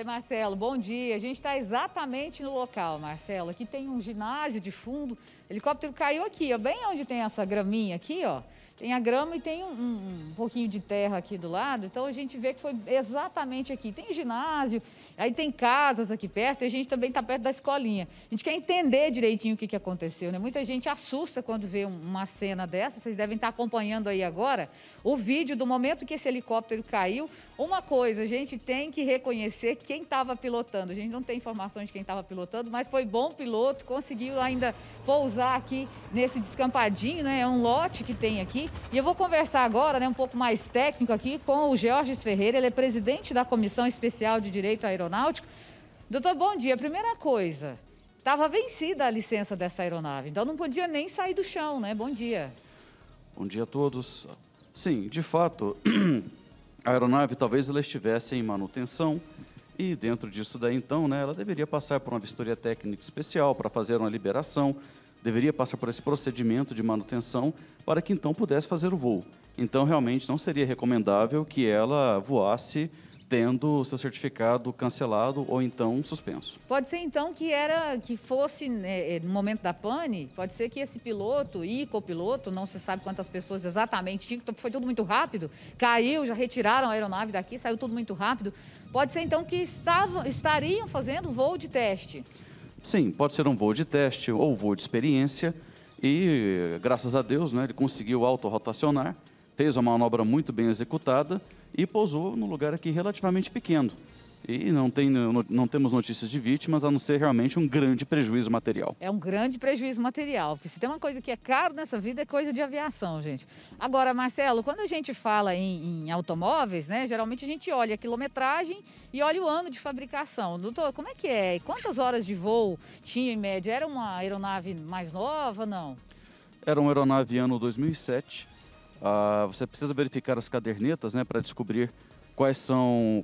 Oi, Marcelo, bom dia. A gente está exatamente no local, Marcelo. Aqui tem um ginásio de fundo. O helicóptero caiu aqui, ó, bem onde tem essa graminha aqui, ó. Tem a grama e tem um pouquinho de terra aqui do lado. Então, a gente vê que foi exatamente aqui. Tem ginásio, aí tem casas aqui perto e a gente também está perto da escolinha. A gente quer entender direitinho o que aconteceu, né? Muita gente assusta quando vê uma cena dessa. Vocês devem estar acompanhando aí agora o vídeo do momento que esse helicóptero caiu. Uma coisa, a gente tem que reconhecer quem estava pilotando. A gente não tem informações de quem estava pilotando, mas foi bom piloto, conseguiu ainda pousar aqui nesse descampadinho, né? É um lote que tem aqui. E eu vou conversar agora, né, um pouco mais técnico aqui com o Jorge Ferreira. Ele é presidente da Comissão Especial de Direito Aeronáutico. Doutor, bom dia. Primeira coisa, estava vencida a licença dessa aeronave, então não podia nem sair do chão, né? Bom dia. Bom dia a todos. Sim, de fato, a aeronave talvez ela estivesse em manutenção e dentro disso daí então, né, ela deveria passar por uma vistoria técnica especial para fazer uma liberação, deveria passar por esse procedimento de manutenção para que então pudesse fazer o voo. Então realmente não seria recomendável que ela voasse tendo o seu certificado cancelado ou então suspenso. Pode ser então que fosse, né, no momento da pane, pode ser que esse piloto e copiloto, não se sabe quantas pessoas exatamente tinham, foi tudo muito rápido, caiu, já retiraram a aeronave daqui, saiu tudo muito rápido. Pode ser então que estariam fazendo um voo de teste. Sim, pode ser um voo de teste ou voo de experiência e graças a Deus, né, ele conseguiu autorrotacionar, fez uma manobra muito bem executada e pousou num lugar aqui relativamente pequeno. E não temos notícias de vítimas, a não ser realmente um grande prejuízo material. É um grande prejuízo material, porque se tem uma coisa que é caro nessa vida, é coisa de aviação, gente. Agora, Marcelo, quando a gente fala em automóveis, né, geralmente a gente olha a quilometragem e olha o ano de fabricação. Doutor, como é que é? E quantas horas de voo tinha em média? Era uma aeronave mais nova, não? Era uma aeronave ano 2007. Você precisa verificar as cadernetas, né, para descobrir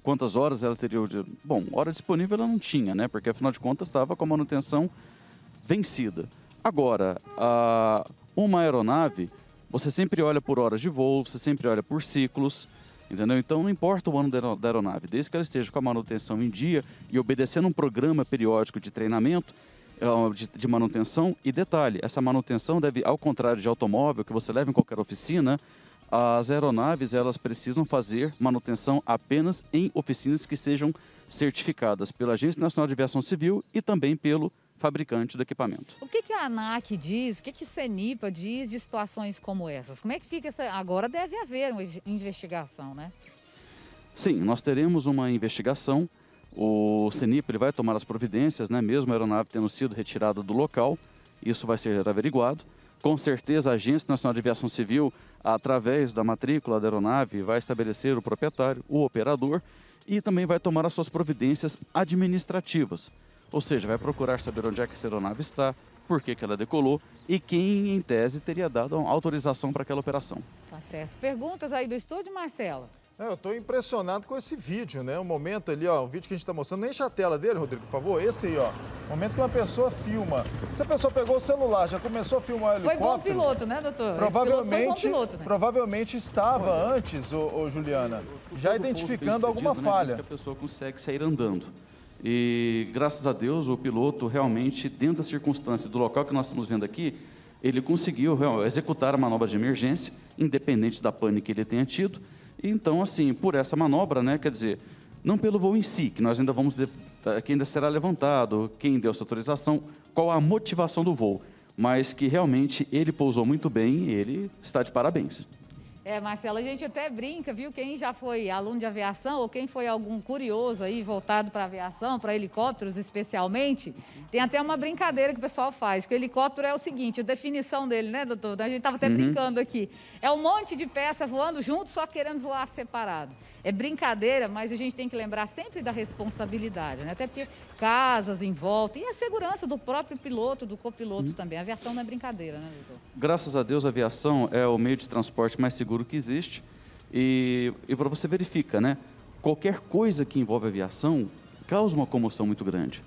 quantas horas ela teria. Bom, hora disponível ela não tinha, né, porque afinal de contas estava com a manutenção vencida. Agora, uma aeronave, você sempre olha por horas de voo, você sempre olha por ciclos, entendeu? Então não importa o ano da aeronave, desde que ela esteja com a manutenção em dia e obedecendo um programa periódico de treinamento, de manutenção. E detalhe, essa manutenção deve, ao contrário de automóvel que você leva em qualquer oficina, as aeronaves elas precisam fazer manutenção apenas em oficinas que sejam certificadas pela Agência Nacional de Aviação Civil e também pelo fabricante do equipamento. O que a ANAC diz, o que a CENIPA diz de situações como essas? Como é que fica essa... Agora deve haver uma investigação, né? Sim, nós teremos uma investigação. O CENIPA ele vai tomar as providências, né? Mesmo a aeronave tendo sido retirada do local, isso vai ser averiguado. Com certeza a Agência Nacional de Aviação Civil, através da matrícula da aeronave, vai estabelecer o proprietário, o operador e também vai tomar as suas providências administrativas. Ou seja, vai procurar saber onde é que essa aeronave está, por que ela decolou e quem, em tese, teria dado uma autorização para aquela operação. Tá certo. Perguntas aí do estúdio, Marcelo? Eu estou impressionado com esse vídeo, né? O momento ali, ó, o vídeo que a gente está mostrando, enche a tela dele, Rodrigo, por favor, esse aí, ó. O momento que uma pessoa filma. Se a pessoa pegou o celular, já começou a filmar o helicóptero... Foi bom piloto, né, doutor? Provavelmente estava antes, ô Juliana, já identificando alguma falha. Que a pessoa consegue sair andando. E, graças a Deus, o piloto realmente, dentro da circunstância do local que nós estamos vendo aqui, ele conseguiu executar a manobra de emergência, independente da pane que ele tenha tido. Então, assim, por essa manobra, né, quer dizer, não pelo voo em si, que nós ainda que ainda será levantado, quem deu essa autorização, qual a motivação do voo, mas que realmente ele pousou muito bem e ele está de parabéns. É, Marcelo, a gente até brinca, viu? Quem já foi aluno de aviação ou quem foi algum curioso aí voltado para aviação, para helicópteros especialmente, tem até uma brincadeira que o pessoal faz, que o helicóptero é o seguinte, a definição dele, né, doutor? A gente estava até brincando aqui. É um monte de peça voando junto, só querendo voar separado. É brincadeira, mas a gente tem que lembrar sempre da responsabilidade, né? Até porque casas em volta e a segurança do próprio piloto, do copiloto também. A aviação não é brincadeira, né, doutor? Graças a Deus, a aviação é o meio de transporte mais seguro que existe e para você verifica, né? Qualquer coisa que envolve aviação causa uma comoção muito grande.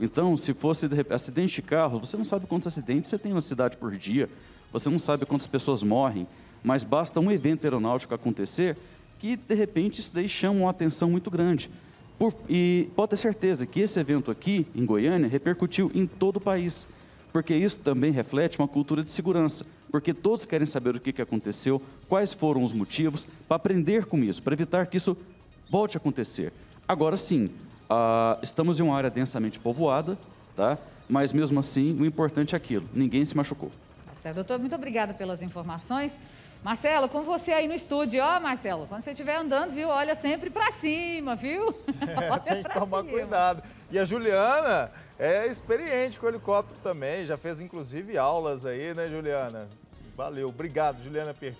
Então, se fosse acidente de carro, você não sabe quantos acidentes você tem na cidade por dia, você não sabe quantas pessoas morrem, mas basta um evento aeronáutico acontecer que, de repente, isso daí chama uma atenção muito grande. E pode ter certeza que esse evento aqui, em Goiânia, repercutiu em todo o país, porque isso também reflete uma cultura de segurança, porque todos querem saber o que aconteceu, quais foram os motivos, para aprender com isso, para evitar que isso volte a acontecer. Agora sim, estamos em uma área densamente povoada, tá? Mas mesmo assim, o importante é aquilo, ninguém se machucou. Marcelo, doutor, muito obrigada pelas informações. Marcelo, com você aí no estúdio, ó, Marcelo, quando você estiver andando, viu, olha sempre para cima, viu? É, tem que tomar cuidado. E a Juliana é experiente com helicóptero também, já fez inclusive aulas aí, né, Juliana? Valeu, obrigado, Juliana Pertini.